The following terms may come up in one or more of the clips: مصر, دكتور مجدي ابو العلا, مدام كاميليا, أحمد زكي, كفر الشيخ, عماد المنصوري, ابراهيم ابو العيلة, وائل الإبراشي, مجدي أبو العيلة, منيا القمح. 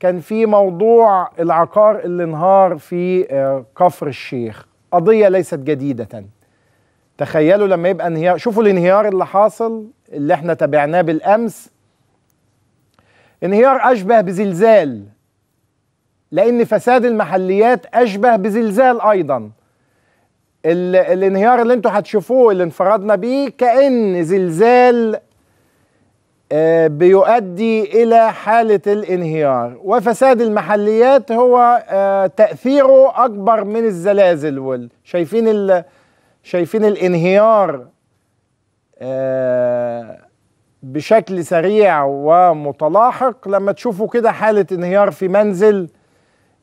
كان في موضوع العقار اللي انهار في كفر الشيخ، قضية ليست جديدة. تخيلوا لما يبقى انهيار، شوفوا الانهيار اللي حاصل اللي احنا تابعناه بالأمس، انهيار أشبه بزلزال، لأن فساد المحليات أشبه بزلزال أيضا. الانهيار اللي انتوا هتشوفوه اللي انفردنا بيه كأن زلزال بيؤدي إلى حالة الانهيار، وفساد المحليات هو تأثيره أكبر من الزلازل. شايفين الانهيار بشكل سريع ومتلاحق. لما تشوفوا كده حالة انهيار في منزل،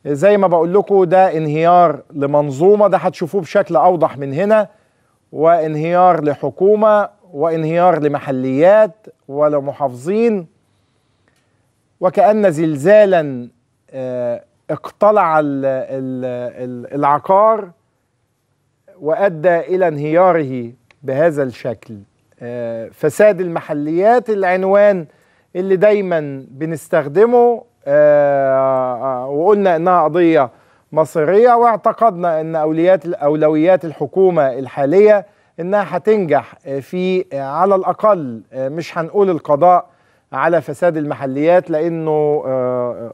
زي ما بقول لكم ده انهيار لمنظومة، ده هتشوفوه بشكل أوضح من هنا، وانهيار لحكومة، وانهيار لمحليات ولمحافظين. وكأن زلزالا اقتلع العقار وأدى إلى انهياره بهذا الشكل. فساد المحليات، العنوان اللي دايما بنستخدمه، وقلنا إنها قضية مصيرية، واعتقدنا إن أولويات الحكومة الحالية إنها هتنجح في، على الأقل مش هنقول القضاء على فساد المحليات لأنه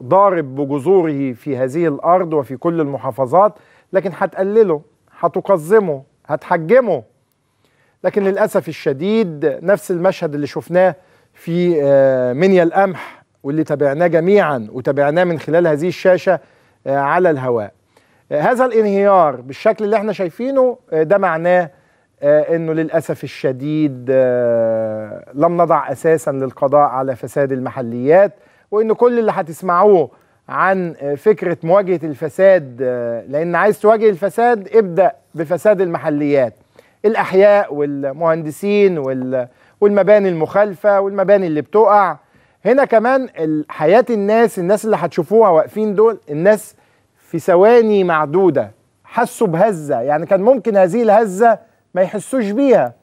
ضارب بجذوره في هذه الأرض وفي كل المحافظات، لكن هتقلله، هتقزمه، هتحجمه. لكن للأسف الشديد نفس المشهد اللي شفناه في منيا القمح واللي تابعناه جميعا وتابعناه من خلال هذه الشاشة على الهواء. هذا الانهيار بالشكل اللي احنا شايفينه ده معناه انه للأسف الشديد لم نضع اساسا للقضاء على فساد المحليات، وانه كل اللي هتسمعوه عن فكرة مواجهة الفساد، لان عايز تواجه الفساد ابدأ بفساد المحليات، الأحياء والمهندسين والمباني المخالفة والمباني اللي بتقع. هنا كمان حياة الناس اللي هتشوفوها واقفين دول، الناس في ثواني معدودة حسوا بهزة، يعني كان ممكن هذه الهزة ما يحسوش بيها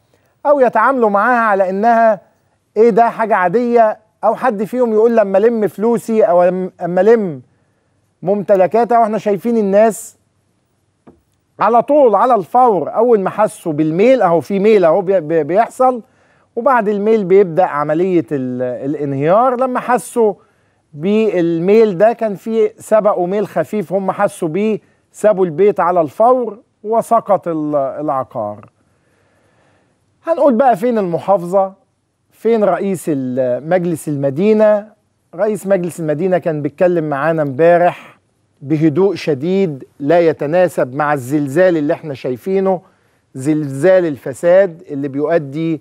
أو يتعاملوا معاها على إنها إيه ده حاجة عادية، أو حد فيهم يقول لما لم فلوسي أو لما لم ممتلكاتي. وإحنا شايفين الناس على طول على الفور أول ما حسوا بالميل، أهو في ميل أهو بيحصل، وبعد الميل بيبدأ عملية الانهيار. لما حسوا بالميل ده كان في سبقوا ميل خفيف، هم حسوا بيه سابوا البيت على الفور وسقط العقار. هنقول بقى فين المحافظة، فين رئيس مجلس المدينة؟ رئيس مجلس المدينة كان بيتكلم معانا امبارح بهدوء شديد لا يتناسب مع الزلزال اللي احنا شايفينه، زلزال الفساد اللي بيؤدي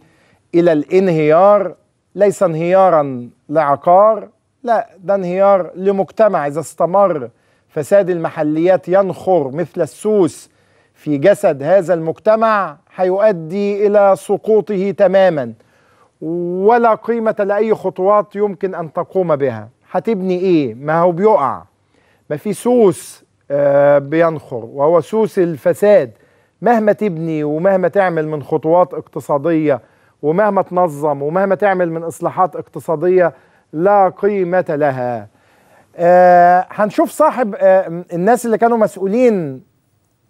إلى الانهيار. ليس انهيارا لعقار، لا، ده انهيار لمجتمع. إذا استمر فساد المحليات ينخر مثل السوس في جسد هذا المجتمع هيؤدي إلى سقوطه تماما، ولا قيمة لأي خطوات يمكن أن تقوم بها. هتبني إيه؟ ما هو بيقع، ما في سوس بينخر، وهو سوس الفساد. مهما تبني ومهما تعمل من خطوات اقتصادية ومهما تنظم ومهما تعمل من إصلاحات اقتصادية لا قيمة لها. هنشوف صاحب الناس اللي كانوا مسؤولين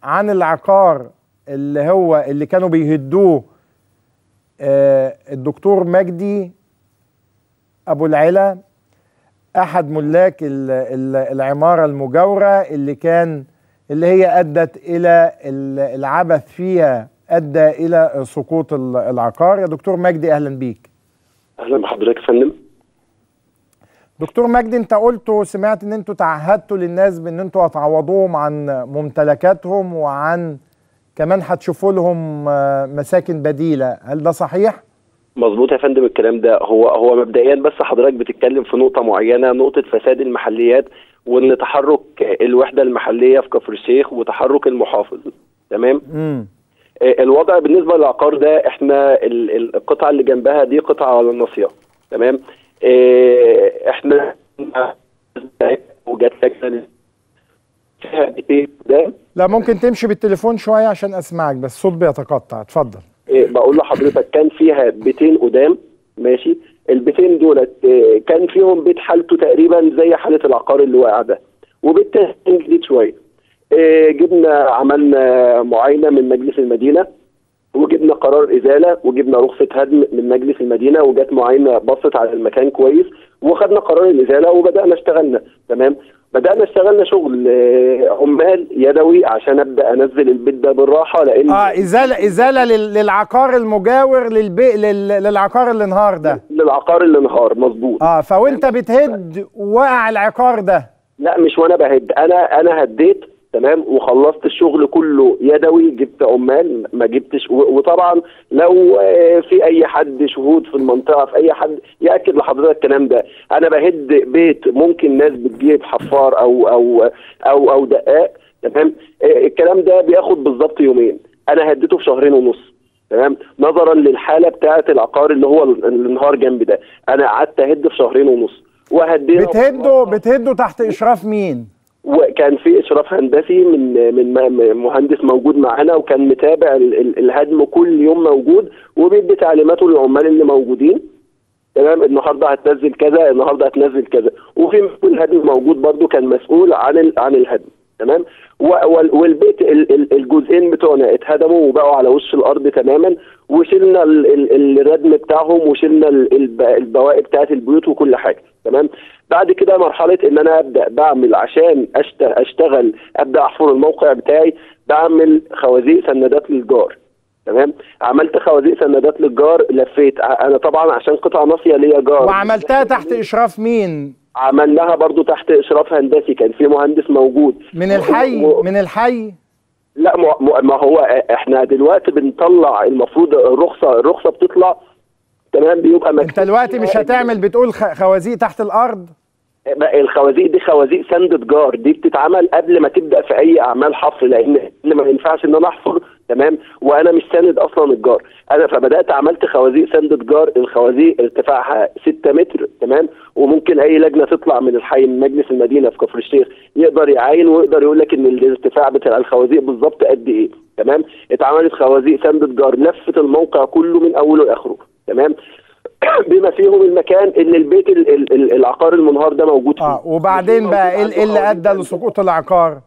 عن العقار اللي كانوا بيهدوه، الدكتور مجدي أبو العيلة، أحد ملاك العمارة المجاورة اللي هي أدت إلى العبث فيها، أدى إلى سقوط العقار. يا دكتور مجدي أهلا بيك. أهلا بحضرتك يا فندم. دكتور مجدي، أنت سمعت إن أنتوا تعهدتوا للناس بإن أنتوا هتعوضوهم عن ممتلكاتهم، وعن كمان هتشوفوا لهم مساكن بديلة، هل ده صحيح؟ مظبوط يا فندم. الكلام ده هو مبدئيا، بس حضرتك بتتكلم في نقطة معينة، نقطة فساد المحليات، وإن تحرك الوحدة المحلية في كفر الشيخ وتحرك المحافظ. تمام؟ الوضع بالنسبه للعقار ده، احنا القطعه اللي جنبها دي قطعه على الناصيه، تمام؟ احنا وجات لجنه ده، لا ممكن تمشي بالتليفون شويه عشان اسمعك بس الصوت بيتقطع، اتفضل. بقول لحضرتك كان فيها بيتين قدام، ماشي؟ البيتين دولت كان فيهم بيت حالته تقريبا زي حاله العقار اللي واقع ده، وبيت تاني جديد شويه. جبنا عملنا معاينه من مجلس المدينه، وجبنا قرار ازاله، وجبنا رخصه هدم من مجلس المدينه، وجت معاينه بصت على المكان كويس، وخدنا قرار الازاله وبدانا اشتغلنا. تمام، بدأنا اشتغلنا شغل عمال يدوي عشان ابدا انزل البيت ده بالراحه، لان ازاله للعقار المجاور للعقار اللي انهار ده، للعقار اللي انهار. مظبوط. فوانت بتهد وقع العقار ده؟ لا، مش وانا بهد، انا هديت. تمام، وخلصت الشغل كله يدوي، جبت عمال، ما جبتش. وطبعا لو في اي حد شهود في المنطقه، في اي حد ياكد لحضرتك الكلام ده. انا بهد بيت ممكن ناس بتجيب حفار او او او او دقاق. تمام، الكلام ده بياخد بالظبط يومين، انا هديته في 2.5 شهر. تمام، نظرا للحاله بتاعه العقار اللي هو الانهار جنبي ده، انا قعدت اهد في 2.5 شهر وهديته. بتهده تحت اشراف مين؟ وكان في اشراف هندسي من مهندس موجود معانا، وكان متابع الهدم كل يوم موجود، وبيدي تعليماته للعمال اللي موجودين. تمام، النهارده هتنزل كذا، النهارده هتنزل كذا، وفي مسؤول الهدم موجود برده، كان مسؤول عن الهدم. تمام، والبيت الجزئين بتوعنا اتهدموا وبقوا على وش الارض تماما، وشلنا الردم بتاعهم، وشلنا البواقي بتاعت البيوت وكل حاجه. تمام، بعد كده مرحله ان انا ابدا بعمل عشان اشتغل، ابدا احفر الموقع بتاعي، بعمل خوازيق سندات للجار. تمام، عملت خوازيق سندات للجار، لفيت انا طبعا عشان قطعه ناصيه ليا جار. وعملتها تحت اشراف مين؟ عملناها برضو تحت اشراف هندسي، كان في مهندس موجود من الحي. لا، ما هو احنا دلوقتي بنطلع المفروض الرخصه بتطلع. تمام، بيبقى مكتوب. انت دلوقتي مش هتعمل، بتقول خوازيق تحت الارض؟ الخوازيق دي خوازيق سندة جار، دي بتتعمل قبل ما تبدا في اي اعمال حفر، لان ما ينفعش ان انا احفر. تمام، وانا مش ساند اصلا الجار انا، فبدات عملت خوازيق سندة جار. الخوازيق ارتفاعها 6 متر. تمام، وممكن اي لجنه تطلع من الحي، من مجلس المدينه في كفر الشيخ، يقدر يعاين ويقدر يقول لك ان الارتفاع بتاع الخوازيق بالظبط قد ايه. تمام، اتعملت خوازيق سندة جار لفت الموقع كله من اوله لاخره. تمام، بما فيهم المكان اللي البيت العقار المنهار ده موجود فيه. وبعدين بقى ايه اللي ادى لسقوط العقار؟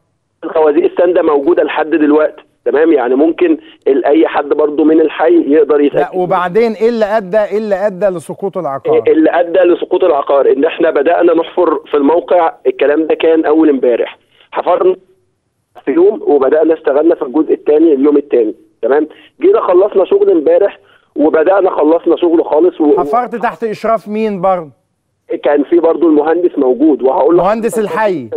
الخوازيق السانده موجوده لحد دلوقتي. تمام، يعني ممكن اي حد برضو من الحي يقدر يتاكد. لا، وبعدين ايه اللي ادى لسقوط العقار؟ اللي ادى لسقوط العقار ان احنا بدانا نحفر في الموقع. الكلام ده كان اول امبارح، حفرنا في يوم وبدانا اشتغلنا في الجزء الثاني اليوم الثاني. تمام، جينا خلصنا شغل امبارح وبدأنا خلصنا شغل خالص. حفرت تحت إشراف مين برضه؟ كان في برضه المهندس موجود، وهقول لك مهندس الحي.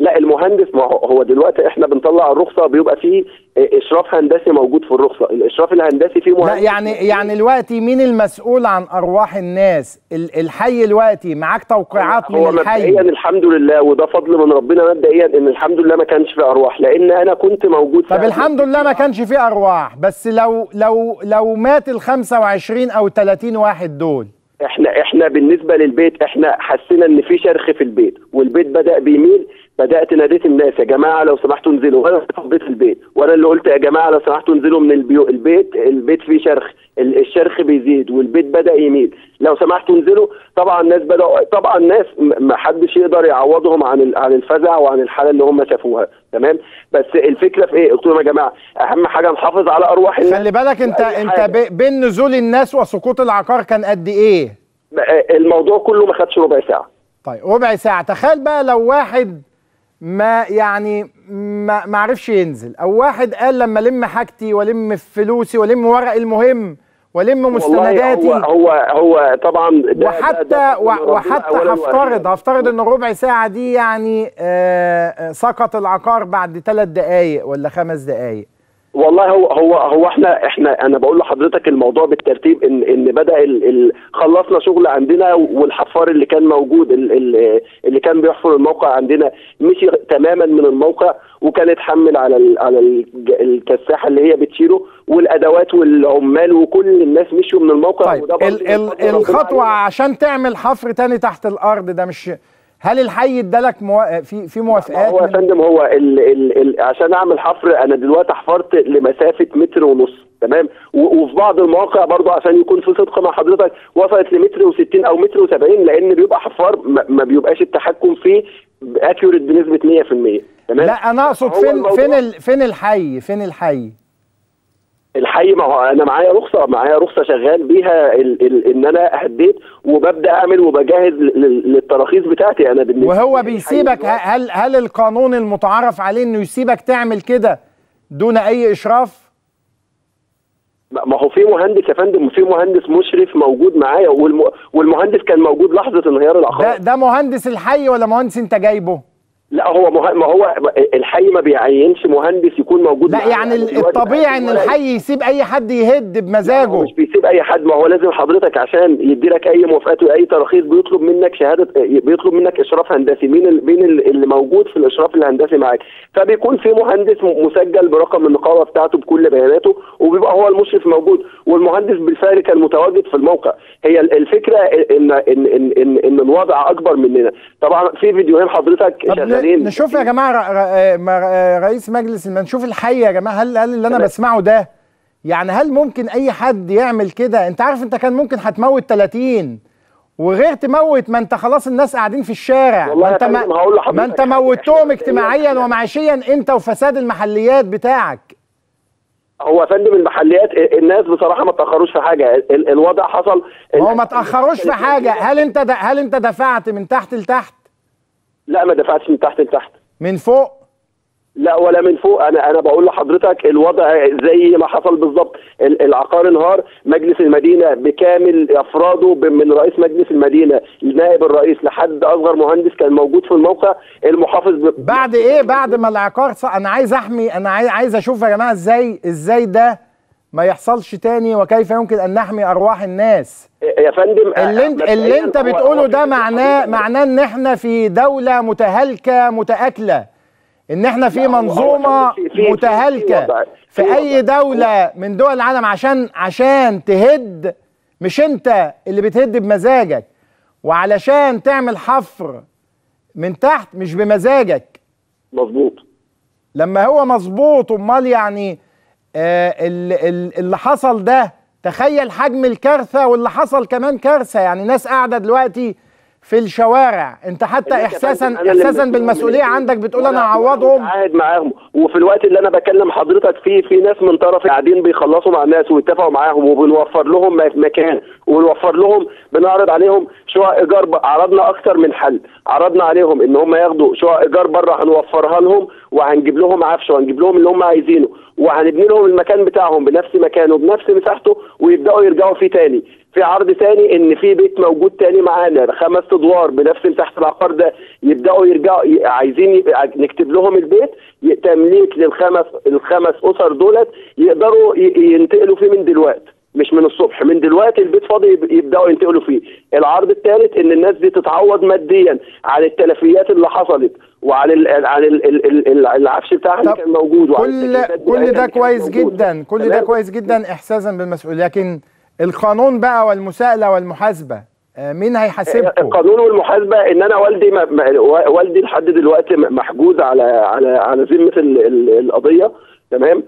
لا، المهندس، ما هو دلوقتي احنا بنطلع الرخصة بيبقى فيه إشراف هندسي موجود في الرخصة، الإشراف الهندسي فيه مهندس. لا، يعني دلوقتي مين المسؤول عن أرواح الناس؟ الحي دلوقتي معاك توقيعات من الحي؟ مبدئيا الحمد لله، وده فضل من ربنا مبدئيا، إن الحمد لله ما كانش فيه أرواح، لأن أنا كنت موجود. طب الحمد لله ما كانش فيه أرواح، بس لو مات ال 25 أو 30 واحد دول، احنا بالنسبه للبيت احنا حسينا ان في شرخ في البيت، والبيت بدا بيميل. بدات ناديت الناس، يا جماعه لو سمحتوا انزلوا، وانا طبيت البيت، وانا اللي قلت يا جماعه لو سمحتوا انزلوا من البيت فيه شرخ، الشرخ بيزيد والبيت بدا يميل، لو سمحتوا انزلوا. طبعا الناس بداوا، طبعا الناس ما حدش يقدر يعوضهم عن الفزع وعن الحاله اللي هم شافوها. تمام، بس الفكره في ايه؟ قلت لهم يا جماعه اهم حاجه نحافظ على ارواح الناس. خلي بالك انت بين نزول الناس وسقوط العقار كان قد ايه؟ الموضوع كله ما خدش ربع ساعه. طيب، ربع ساعه. تخيل بقى لو واحد ما عرفش ينزل، او واحد قال لما لم حاجتي ولم فلوسي ولم ورق المهم ولم مستنداتي. هو طبعا ده وحتى هفترض ان ربع ساعه دي يعني سقط العقار بعد 3 دقائق ولا 5 دقائق. والله هو احنا انا بقول لحضرتك الموضوع بالترتيب، ان بدا خلصنا شغل عندنا، والحفار اللي كان موجود اللي كان بيحفر الموقع عندنا مشي تماما من الموقع، وكان اتحمل على الكساحه اللي هي بتشيله، والادوات والعمال وكل الناس مشوا من الموقع. طيب، الخطوه عشان تعمل حفر تاني تحت الارض ده، مش هل الحي ادالك في موافقات؟ هو يا فندم هو عشان اعمل حفر انا دلوقتي حفرت لمسافه 1.5 متر، تمام؟ وفي بعض المواقع برضه عشان يكون في صدق مع حضرتك وصلت لمتر و60 او متر و70، لان بيبقى حفار ما بيبقاش التحكم فيه اكيوريت بنسبه 100%، تمام؟ لا انا اقصد فين الحي؟ الحي ما هو انا معايا رخصه شغال بيها ان انا هديت وببدا اعمل وبجهز للتراخيص بتاعتي انا بالنسبه. وهو بيسيبك، هل القانون المتعارف عليه انه يسيبك تعمل كده دون اي اشراف؟ ما هو في مهندس يا فندم، في مهندس مشرف موجود معايا، والمهندس كان موجود لحظه انهيار العقار. ده مهندس الحي ولا مهندس انت جايبه؟ لا هو ما هو الحي ما بيعينش مهندس يكون موجود. لا يعني الطبيعي ان الحي يسيب اي حد يهد بمزاجه. هو مش بيسيب اي حد، ما هو لازم حضرتك عشان يدي لك اي موافقات واي تراخيص بيطلب منك شهاده، بيطلب منك اشراف هندسي بين اللي موجود في الاشراف الهندسي معاك، فبيكون في مهندس مسجل برقم النقابه بتاعته بكل بياناته، وبيبقى هو المشرف موجود، والمهندس بالفعل كان متواجد في الموقع. هي الفكره ان ان ان ان, إن الوضع اكبر مننا. طبعا في فيديوهين حضرتك نشوف يا جماعه. رئيس مجلس ما نشوف الحي يا جماعه. هل اللي انا بسمعه ده يعني هل ممكن اي حد يعمل كده؟ انت عارف انت كان ممكن هتموت 30 وغير تموت، ما انت خلاص الناس قاعدين في الشارع، ما انت موتتهم اجتماعيا ومعيشيا انت وفساد المحليات بتاعك. هو يا فندم المحليات الناس بصراحه ما تاخروش في حاجه، الوضع حصل. هو ما تاخروش في حاجه. هل انت دفعت من تحت لتحت؟ لا ما دفعتش من تحت لتحت. من فوق؟ لا ولا من فوق. انا بقول لحضرتك الوضع زي ما حصل بالظبط. العقار انهار، مجلس المدينه بكامل افراده من رئيس مجلس المدينه لنائب الرئيس لحد اصغر مهندس كان موجود في الموقع، المحافظ بعد ايه؟ بعد ما العقار انا عايز احمي، انا عايز اشوف يا جماعه ازاي ده ما يحصلش تاني، وكيف يمكن ان نحمي ارواح الناس يا فندم. اللي انت بتقوله ده معناه ان احنا في دوله متهالكه متاكله، ان احنا في منظومه متهالكه. في اي دوله من دول العالم عشان تهد، مش انت اللي بتهد بمزاجك، وعلشان تعمل حفر من تحت مش بمزاجك. مظبوط. لما هو مظبوط امال يعني اللي حصل ده، تخيل حجم الكارثة، واللي حصل كمان كارثة. يعني ناس قاعدة دلوقتي في الشوارع، انت حتى احساسا بالمسؤولية عندك بتقول انا هعوضهم، قاعد معاهم. وفي الوقت اللي انا بكلم حضرتك فيه في ناس من طرف قاعدين بيخلصوا مع الناس ويتفقوا معاهم، وبنوفر لهم مكان، وبنوفر لهم، بنعرض عليهم شقق ايجار. عرضنا اكتر من حل، عرضنا عليهم ان هم ياخدوا شقق ايجار بره هنوفرها لهم، وهنجيب لهم عفش، وهنجيب لهم اللي هم عايزينه، وهنبني لهم المكان بتاعهم بنفس مكانه وبنفس مساحته، ويبداوا يرجعوا فيه تاني. في عرض تاني ان في بيت موجود تاني معانا 5 ادوار بنفس مساحه العقار ده، يبداوا يرجعوا عايزين نكتب لهم البيت تمليك للخمس اسر دولت، يقدروا ينتقلوا فيه من دلوقتي، مش من الصبح، من دلوقتي البيت فاضي يبداوا ينتقلوا فيه. العرض الثالث ان الناس دي تتعوض ماديا على التلفيات اللي حصلت، وعلى العفش بتاعها كان موجود، وعلى كل ده كويس جدا، كل ده كويس جدا احساسا بالمسؤوليه. لكن القانون بقى والمساءله والمحاسبه، مين هيحاسبكم؟ القانون والمحاسبه ان انا والدي لحد دلوقتي محجوز على ذمه القضيه، تمام؟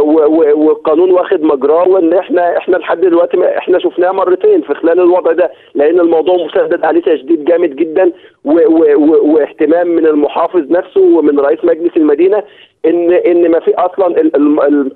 والقانون واخد مجراه، وان احنا لحد دلوقتي احنا شفناه مرتين في خلال الوضع ده، لان الموضوع مستندد عليه تشديد جامد جدا واهتمام من المحافظ نفسه ومن رئيس مجلس المدينه، ان ما في اصلا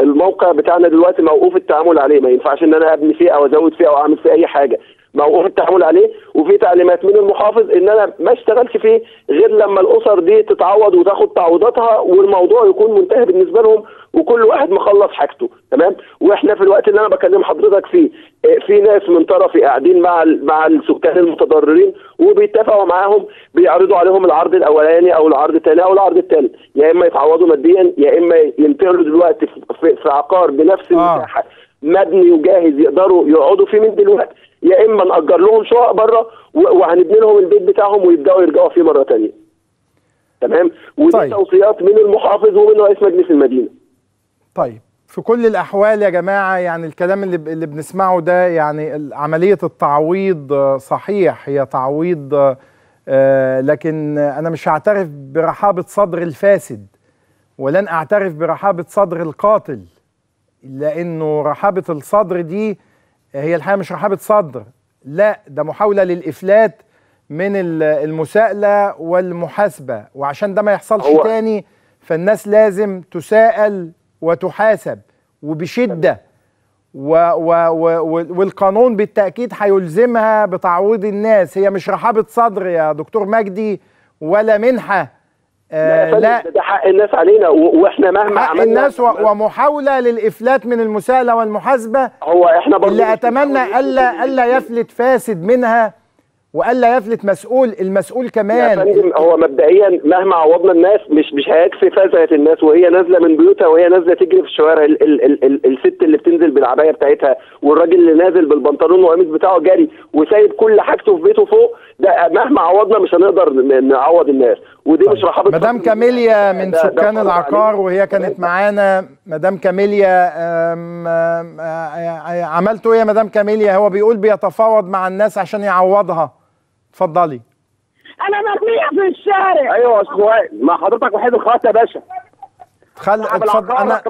الموقع بتاعنا دلوقتي موقوف التعامل عليه، ما ينفعش ان انا ابني فيه او ازود فيه او اعمل فيه اي حاجه، موقوف التعامل عليه. وفي تعليمات من المحافظ ان انا ما اشتغلش فيه غير لما الاسر دي تتعوض وتاخد تعويضاتها، والموضوع يكون منتهي بالنسبه لهم، وكل واحد مخلص حاجته، تمام؟ واحنا في الوقت اللي انا بكلم حضرتك فيه في ناس من طرفي قاعدين مع السكان المتضررين، وبيتفقوا معاهم، بيعرضوا عليهم العرض الاولاني او العرض الثاني او العرض الثالث، يا اما يتعوضوا ماديا، يا اما ينتقلوا دلوقتي في عقار بنفس المساحه مبني وجاهز يقدروا يقعدوا فيه من دلوقتي، يا اما نأجر لهم شقق بره وهنبني لهم البيت بتاعهم ويبداوا يرجعوا فيه مره ثانيه، تمام؟ ودي طيب. توصيات من المحافظ ومن رئيس مجلس المدينه. طيب في كل الاحوال يا جماعه يعني الكلام اللي بنسمعه ده، يعني عمليه التعويض صحيح هي تعويض لكن أنا مش هعترف برحابة صدر الفاسد، ولن أعترف برحابة صدر القاتل، لأنه رحابة الصدر دي هي الحقيقة مش رحابة صدر، لا ده محاولة للإفلات من المساءلة والمحاسبة، وعشان ده ما يحصلش تاني فالناس لازم تساءل وتحاسب وبشدة، والقانون بالتأكيد هيلزمها بتعويض الناس. هي مش رحابة صدر يا دكتور مجدي ولا منحة، لا ده حق الناس علينا، واحنا مهما حق عملنا الناس ومحاولة للإفلات من المساءلة والمحاسبة. هو احنا برضه اللي اتمنى الا يفلت فاسد منها والا يفلت مسؤول، المسؤول كمان. يا فندم هو مبدئيا مهما عوضنا الناس مش هيكفي فزعه الناس وهي نازله من بيوتها وهي نازله تجري في الشوارع، الست اللي بتنزل بالعبايه بتاعتها والراجل اللي نازل بالبنطلون والقميص بتاعه جري وسايب كل حاجته في بيته فوق، ده مهما عوضنا مش هنقدر نعوض الناس، ودي مش رحابه. مدام كاميليا من سكان العقار وهي كانت معانا. مدام كاميليا عملته ايه يا مدام كاميليا؟ هو بيقول بيتفاوض مع الناس عشان يعوضها. اتفضلي. انا مرميه في الشارع. ايوه يا استاذ وائل، ما حضرتك وحيد الخط يا باشا. اتفضل. انا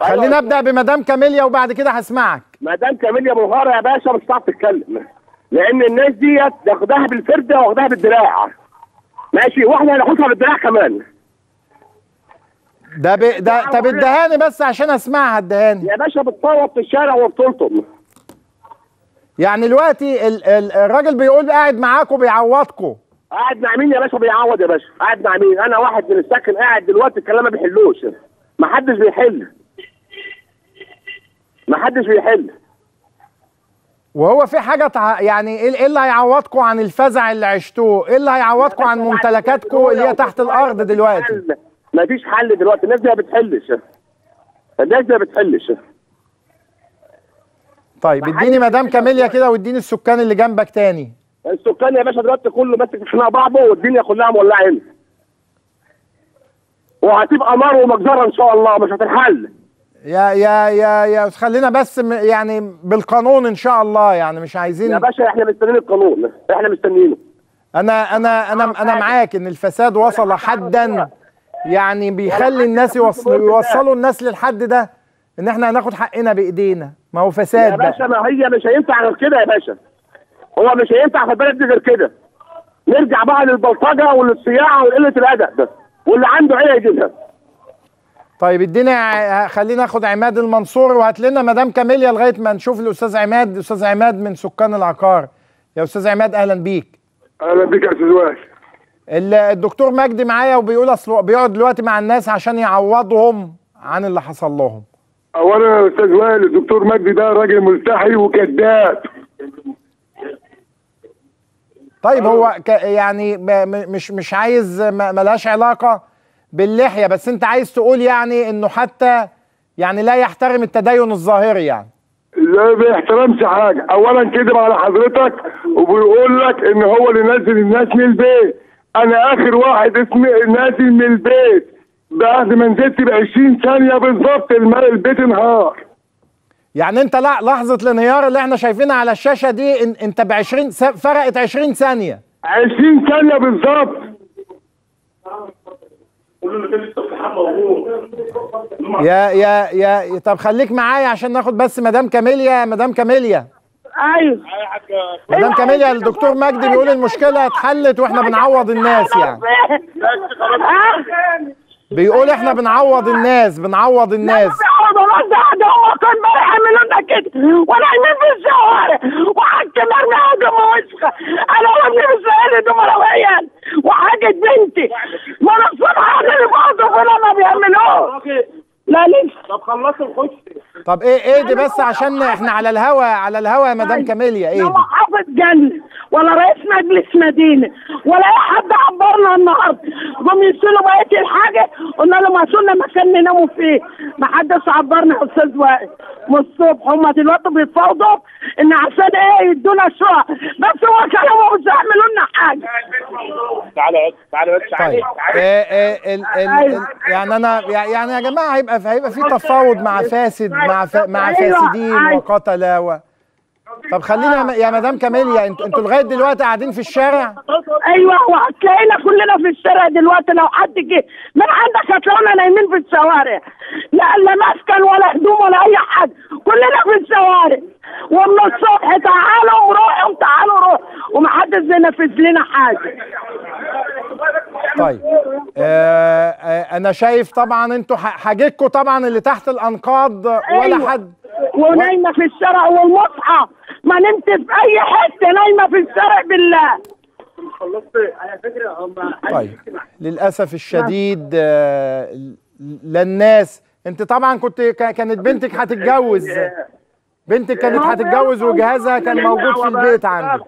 خلينا ابدا بمدام كاميليا وبعد كده هسمعك. مدام كاميليا مغاره يا باشا، مش هتعرف تتكلم، لان الناس ديت واخداها بالفرده واخداها بالدراع، ماشي، واحنا هناخدها بالدراع كمان. ده طب ادهاني بس عشان اسمعها. ادهاني يا باشا، بتطوط في الشارع وبتلطم. يعني دلوقتي الراجل بيقول قاعد معاكم بيعوضكم. قاعد مع مين يا باشا بيعوض يا باشا؟ قاعد مع مين؟ انا واحد من السكن قاعد دلوقتي الكلام ما بيحلوش، محدش بيحل، محدش بيحل. وهو في حاجه يعني ايه اللي هيعوضكم عن الفزع اللي عشتوه؟ ايه اللي هيعوضكم عن ممتلكاتكم اللي هي تحت الارض دلوقتي؟ مفيش حل دلوقتي، الناس دي ما بتحلش، الناس دي ما بتحلش. طيب اديني مدام كاميليا كده واديني السكان اللي جنبك تاني. السكان يا باشا دلوقتي كله ماسك في خناق بعضه والدنيا كلها مولعه هنا. وهتبقى نار ومجزره ان شاء الله، مش هتنحل. يا خلينا بس يعني بالقانون ان شاء الله، يعني مش عايزين يا باشا، احنا مستنيين القانون، احنا مستنيينه. انا معاك ان الفساد وصل حدا يعني بيخلي الناس يوصلوا الناس للحد ده، ان احنا هناخد حقنا بايدينا. ما هو فساد يا باشا، ما هي مش هينفع غير كده يا باشا، هو مش هينفع في البلد دي غير كده. نرجع بقى للبلطجه والصياعه وقله الادب ده، واللي عنده عيله يجيبها. طيب ادينا خلينا ناخد عماد المنصوري وهات لنا مدام كاميليا لغايه ما نشوف الاستاذ عماد. استاذ عماد من سكان العقار. يا استاذ عماد اهلا بيك. اهلا بيك يا استاذ وائل. الدكتور مجدي معايا وبيقول اصل بيقعد دلوقتي مع الناس عشان يعوضهم عن اللي حصل لهم. اولا يا استاذ وائل، الدكتور مجدي ده راجل مستحي وكذاب. طيب هو يعني مش عايز، ملهاش علاقه باللحيه، بس انت عايز تقول يعني انه حتى يعني لا يحترم التدين الظاهري يعني. لا بيحترمش حاجه، اولا كذب على حضرتك وبيقول لك ان هو اللي نازل الناس من البيت. انا اخر واحد اسمي نازل من البيت، بعد ما نزلت ب 20 ثانية بالظبط البيت انهار. يعني انت لا لحظة الانهيار اللي احنا شايفينها على الشاشة دي انت ب 20 فرقت 20 ثانية. 20 ثانية بالظبط. يا طب خليك معايا عشان ناخد بس مدام كاميليا. مدام كاميليا ايوه. مدام كاميليا الدكتور مجدي بيقول المشكلة اتحلت واحنا بنعوض الناس يعني. بيقول احنا بنعوض الناس، بنعوض الناس. هو كان امبارح عامل لنا كده ونايمين في الشوارع وحاجتي مرمي هجم وشخه، انا وابني مش لاقي دمويا وحاجه بنتي، وانا الصبح انا اللي بقطف ولا ما بيعملوش. لا لسه. طب خلصوا الخشب. طب ايه دي بس عشان احنا على الهوا، على الهوا يا مدام كاميليا. ايه دي؟ لا حافظ جنة ولا رئيس مجلس مدينه ولا اي حد عبرنا النهارده، قام يشيلوا بقيه الحاجه قلنا لهم هاتوا لنا مكان نناموا فيه، ما حدش عبرنا يا استاذ وائل من الصبح. هم دلوقتي بيتفاوضوا ان عشان ايه يدونا الشقق، بس هو كلامه مش هيعملوا لنا حاجه. تعالى تعالى تعالى. يعني انا يعني يا جماعه هيبقى في تفاوض مع فاسد، مع فاسدين وقتله طب خلينا يا مدام كاميليا، انتوا لغايه دلوقتي قاعدين في الشارع؟ ايوه، وهتلاقينا كلنا في الشارع دلوقتي. لو حد جه من عندك هتلاقونا نايمين في الشوارع، لا مسكن ولا هدوم ولا اي حد، كلنا في الشوارع ومن الصبح تعالوا وروحوا تعالوا روحوا ومحدش بينفذ لنا حاجه. طيب انا شايف طبعا انتوا حاجتكم طبعا اللي تحت الانقاض ولا حد، ونايمه في الشارع والمصحى، ما نمت في اي حته، نايمه في الشارع بالله. طيب للاسف الشديد للناس. انت طبعا كانت بنتك هتتجوز، بنتك كانت هتتجوز وجهازها كان موجود في البيت عندك.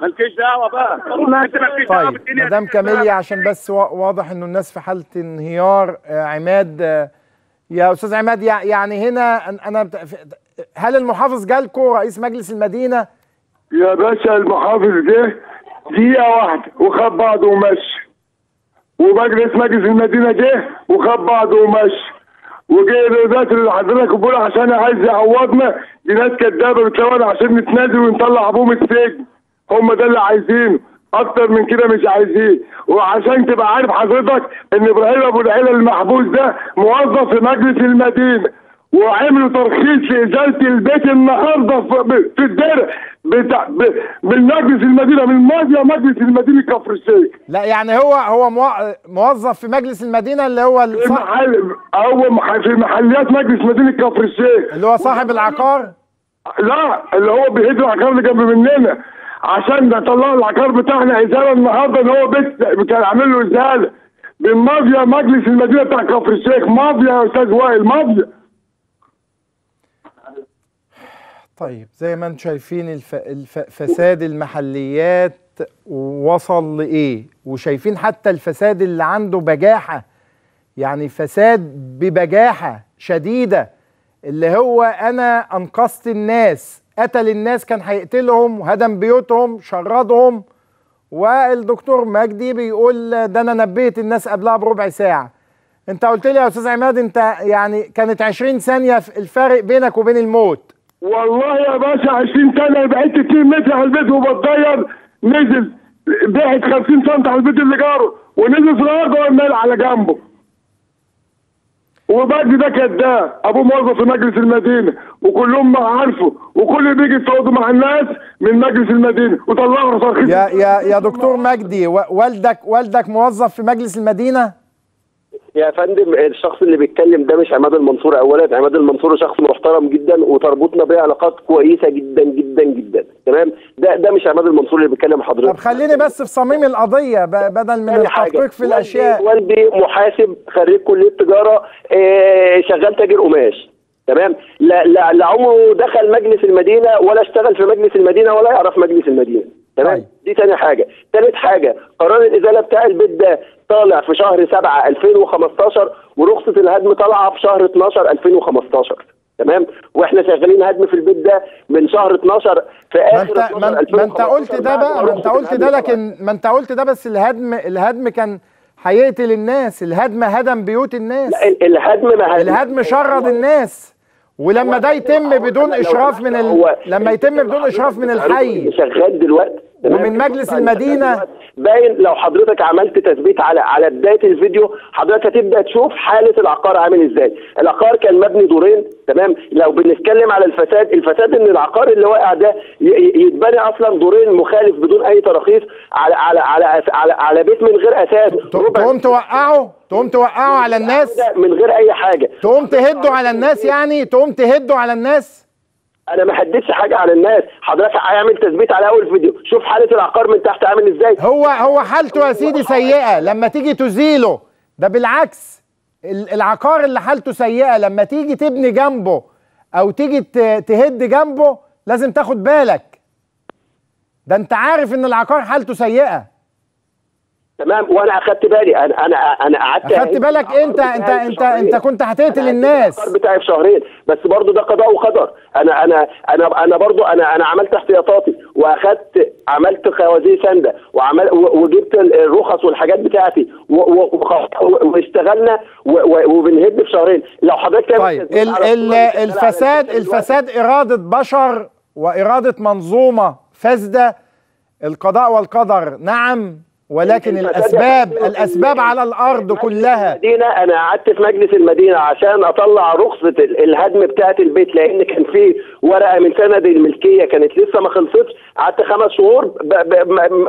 مالكيش دعوه بقى. طيب مدام كاميليا، عشان بس واضح انه الناس في حاله انهيار. عماد، يا استاذ عماد، يعني هنا انا هل المحافظ جالكوا رئيس مجلس المدينه؟ يا باشا المحافظ جه دقيقه واحده وخد بعضه ومشي، ومجلس المدينه جه وخد بعضه ومشي، وجاي الادارات اللي حضرتك بتقول عشان عايز يعوضنا، دي ناس كدابه بتلون عشان نتنازل ونطلع ابوهم السجن. هم ده اللي عايزينه، اكتر من كده مش عايزين. وعشان تبقى عارف حضرتك ان ابراهيم ابو العيلة المحبوس ده موظف في مجلس المدينه، وعملوا ترخيص لازاله البيت النهارده في الدرع من مجلس المدينه، من ماضيه مجلس المدينه كفر الشيخ. لا يعني هو موظف في مجلس المدينه اللي هو في محليات مجلس مدينه كفر الشيخ، اللي هو صاحب العقار. لا، اللي هو بيهد العقار اللي جنب مننا، عشان نطلع العقار بتاعنا ازاله النهارده، ان هو بيت كان عامل له ازاله من ماضيه مجلس المدينه بتاع كفر الشيخ. ماضيه يا استاذ وائل، ماضيه. طيب زي ما انتم شايفين فساد المحليات وصل لإيه، وشايفين حتى الفساد اللي عنده بجاحة، يعني فساد ببجاحة شديدة، اللي هو أنا أنقذت الناس، قتل الناس كان هيقتلهم وهدم بيوتهم شردهم، والدكتور مجدي بيقول ده أنا نبهت الناس قبلها بربع ساعة. أنت قلت لي يا أستاذ عماد، أنت يعني كانت 20 ثانية الفرق بينك وبين الموت. والله يا باشا 20 سنه بعدت 2 متر على البيت وبتضير، نزل بعد 50 سم على البيت اللي جاره، ونزل في الارض والمال على جنبه. وبعد ده كداب، ابوه موظف في مجلس المدينه وكلهم عارفه، وكل اللي بيجي يتفاوضوا مع الناس من مجلس المدينه وطلعوا ترخيص. يا دكتور مجدي، والدك موظف في مجلس المدينه؟ يا فندم الشخص اللي بيتكلم ده مش عماد المنصوري. اولا عماد المنصوري شخص محترم جدا وتربطنا بيه علاقات كويسه جدا جدا جدا، تمام؟ ده مش عماد المنصوري اللي بيتكلم حضرتك. طب خليني بس في صميم القضيه بدل من التحقيق في الاشياء. والدي محاسب خريج كليه تجاره، شغال تاجر قماش، تمام؟ لا عمره دخل مجلس المدينه ولا اشتغل في مجلس المدينه ولا يعرف مجلس المدينه، تمام؟ دي ثاني حاجه. ثالث حاجه، قرار الازاله بتاع البيت ده طالع في شهر 7 2015 ورخصه الهدم طالعه في شهر 12 2015، تمام؟ واحنا شغالين هدم في البيت ده من شهر 12 في اخر 2015. ما انت قلت ده بقى، ما انت قلت ده، لكن ما انت قلت ده بس الهدم كان هيقتل الناس، الهدم هدم بيوت الناس. لا الهدم ما الهدم شرد الناس، ولما ده يتم بدون اشراف من لما يتم بدون اشراف من الحي شغال دلوقتي ومن مجلس المدينه باين. لو حضرتك عملت تثبيت على بدايه الفيديو حضرتك هتبدا تشوف حاله العقار عامل ازاي. العقار كان مبني دورين، تمام؟ لو بنتكلم على الفساد ان العقار اللي واقع ده يتبني اصلا دورين مخالف بدون اي تراخيص على على على على, على, على بيت من غير اساس. تقوم توقعوا على الناس من غير اي حاجه، تقوم تهدوا على الناس، يعني تقوم تهدوا على الناس. انا ما حددتش حاجه على الناس، حضرتك هيعمل تثبيت على اول فيديو، شوف حاله العقار من تحت عامل ازاي. هو حالته يا سيدي سيئه لما تيجي تزيله، ده بالعكس العقار اللي حالته سيئه لما تيجي تبني جنبه او تيجي تهد جنبه لازم تاخد بالك، ده انت عارف ان العقار حالته سيئه، تمام؟ وانا اخدت بالي. انا قعدت اخدت بالك. انت كنت هتقتل الناس. القرار بتاعي في شهرين بس، برضو ده قضاء وقدر. انا برضو انا عملت احتياطاتي عملت خوازيق سانده وجبت الرخص والحاجات بتاعتي واشتغلنا وبنهد في شهرين. لو حضرتك طيب الفساد إرادة بشر وإرادة منظومة فاسدة القضاء والقدر نعم، ولكن الأسباب على الأرض كلها. أنا قعدت في مجلس المدينة عشان أطلع رخصة الهدم بتاعة البيت، لأن كان في ورقة من سند الملكية كانت لسه ما خلصتش، قعدت 5 شهور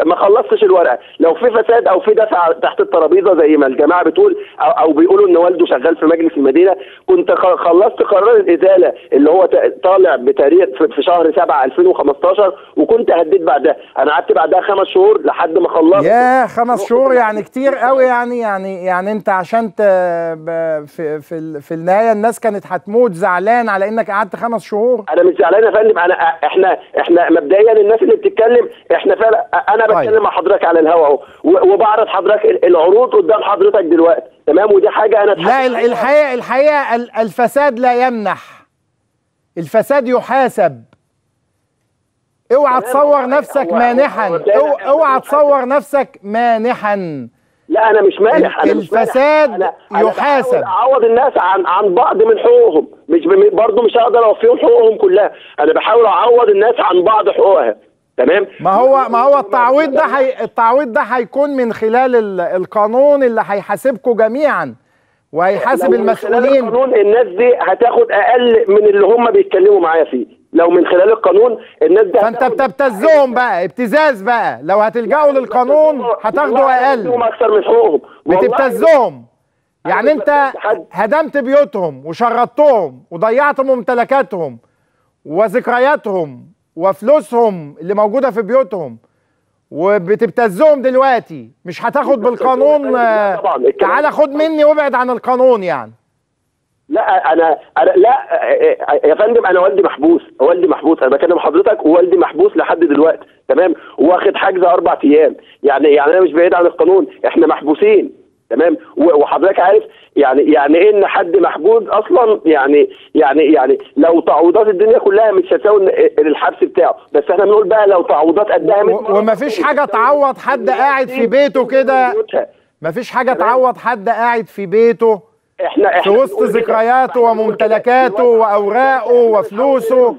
ما خلصتش الورقة. لو في فساد أو في دفع تحت الترابيزة زي ما الجماعة بتقول أو بيقولوا إن والده شغال في مجلس المدينة، كنت خلصت قرار الإزالة اللي هو طالع بتاريخ في شهر 7 2015 وكنت هديت بعدها. أنا قعدت بعدها 5 شهور لحد ما خلصت. 5 شهور يعني كتير قوي، يعني انت عشان في النهايه الناس كانت هتموت زعلان على انك قعدت 5 شهور. انا مش زعلان يا فندم، احنا مبدئيا الناس اللي بتتكلم احنا فعلا انا بتكلم مع حضرتك على الهوا اهو، وبعرض حضرتك العروض قدام حضرتك دلوقتي تمام، ودي حاجه انا لا الحقيقه الفساد لا يمنح، الفساد يحاسب. اوعى تصور نفسك مانحا، اوعى تصور نفسك مانحا. لا انا مش مانح، انا الفساد يحاسب. اعوض الناس عن بعض من حقوقهم، مش برضه مش هقدر اوفيهم حقوقهم كلها، انا بحاول اعوض الناس عن بعض حقوقها تمام. ما هو التعويض ده التعويض ده هيكون من خلال القانون اللي هيحاسبكم جميعا وهيحاسب المسؤولين. القانون الناس دي هتاخد اقل من اللي هم بيتكلموا معايا فيه، لو من خلال القانون الناس ده فانت بتبتزهم بقى ابتزاز بقى، لو هتلجأوا للقانون هتاخدوا اقل، اكتر من حقوقهم بتبتزهم. يعني انت هدمت بيوتهم وشردتهم وضيعت ممتلكاتهم وذكرياتهم وفلوسهم اللي موجوده في بيوتهم وبتبتزهم دلوقتي، مش هتاخد بالقانون؟ تعالى خد مني وابعد عن القانون يعني. لا أنا لا يا فندم، أنا والدي محبوس، أنا بكلم حضرتك ووالدي محبوس لحد دلوقتي تمام، واخد حجز 4 أيام، يعني أنا مش بعيد عن القانون، إحنا محبوسين تمام. وحضرتك عارف يعني إيه إن حد محبوس أصلا، يعني لو تعويضات الدنيا كلها مش هتساوي الحبس بتاعه، بس إحنا بنقول بقى لو تعويضات قدها ومفيش حاجة تعوض حد قاعد في بيته كده، مفيش حاجة تعوض حد قاعد في بيته في وسط ذكرياته وممتلكاته وأوراقه وفلوسه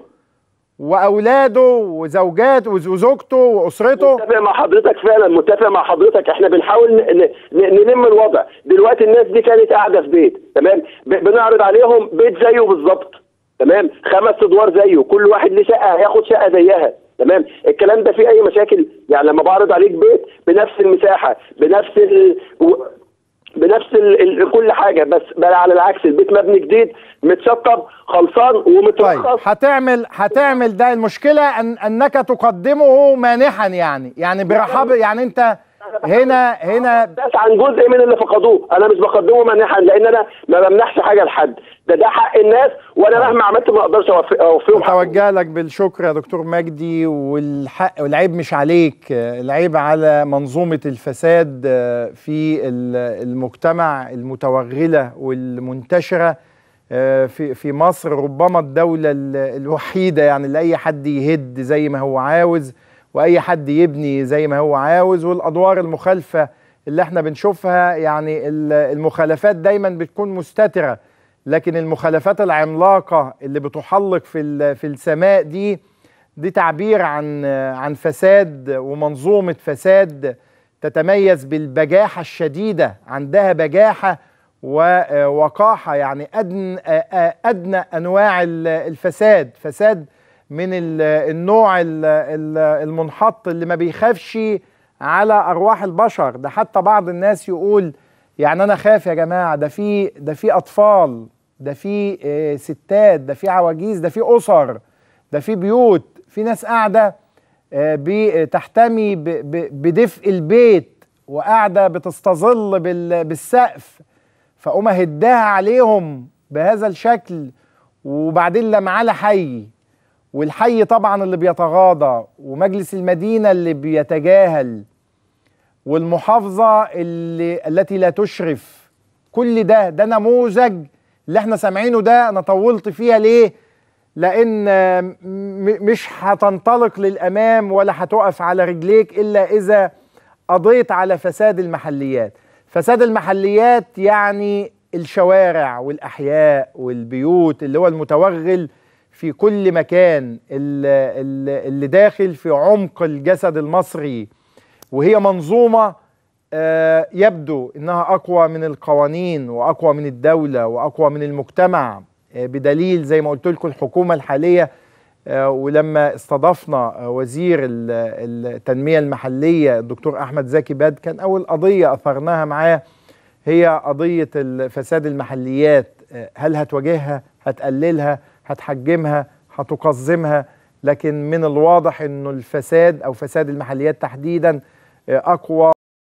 وأولاده وزوجاته وزوجته وأسرته. متفق مع حضرتك فعلا، متفق مع حضرتك. احنا بنحاول نلم الوضع دلوقتي. الناس دي كانت قاعدة في بيت تمام، بنعرض عليهم بيت زيه بالظبط تمام، 5 أدوار زيه، كل واحد له شقة هياخد شقة زيها تمام. الكلام ده فيه أي مشاكل؟ يعني لما بعرض عليك بيت بنفس المساحة بنفس بنفس كل حاجه، بس بقى على العكس البيت مبني جديد متشطب خلصان ومترخص. طيب هتعمل ده؟ المشكله انك تقدمه مانحا يعني برحابه، يعني انت هنا بس عن جزء من اللي فقدوه. انا مش بقدمه مانحا لان انا ما بمنحش حاجه لحد، ده حق الناس، وانا مهما عملت ما اقدرش اوفيهم. اتوجه لك بالشكر يا دكتور مجدي، والحق والعيب مش عليك، العيب على منظومه الفساد في المجتمع المتوغله والمنتشره في مصر، ربما الدوله الوحيده يعني اللي اي حد يهد زي ما هو عاوز واي حد يبني زي ما هو عاوز، والادوار المخالفه اللي احنا بنشوفها يعني المخالفات دايما بتكون مستتره، لكن المخالفات العملاقه اللي بتحلق في السماء دي تعبير عن فساد ومنظومه فساد تتميز بالبجاحه الشديده، عندها بجاحه ووقاحه، يعني ادنى انواع الفساد، فساد من النوع المنحط اللي ما بيخافش على أرواح البشر. ده حتى بعض الناس يقول يعني أنا خاف يا جماعة، ده في أطفال، ده في ستات، ده في عواجيز، ده في أسر، ده في بيوت، في ناس قاعدة بتحتمي بدفء البيت وقاعدة بتستظل بالسقف، فقوم هدها عليهم بهذا الشكل، وبعدين لمعاه لحي، والحي طبعا اللي بيتغاضى، ومجلس المدينة اللي بيتجاهل، والمحافظة التي لا تشرف. كل ده نموذج اللي احنا سامعينه ده. انا طولت فيها ليه؟ لان مش هتنطلق للامام ولا هتقف على رجليك الا اذا قضيت على فساد المحليات. فساد المحليات يعني الشوارع والاحياء والبيوت اللي هو المتوغل في كل مكان، اللي داخل في عمق الجسد المصري، وهي منظومة يبدو إنها أقوى من القوانين وأقوى من الدولة وأقوى من المجتمع، بدليل زي ما قلت لكم الحكومة الحالية. ولما استضفنا وزير التنمية المحلية الدكتور أحمد زكي كان أول قضية أثرناها معاه هي قضية فساد المحليات. هل هتواجهها؟ هتقللها؟ هتحجمها؟ هتقزمها؟ لكن من الواضح أنه الفساد أو فساد المحليات تحديدا أقوى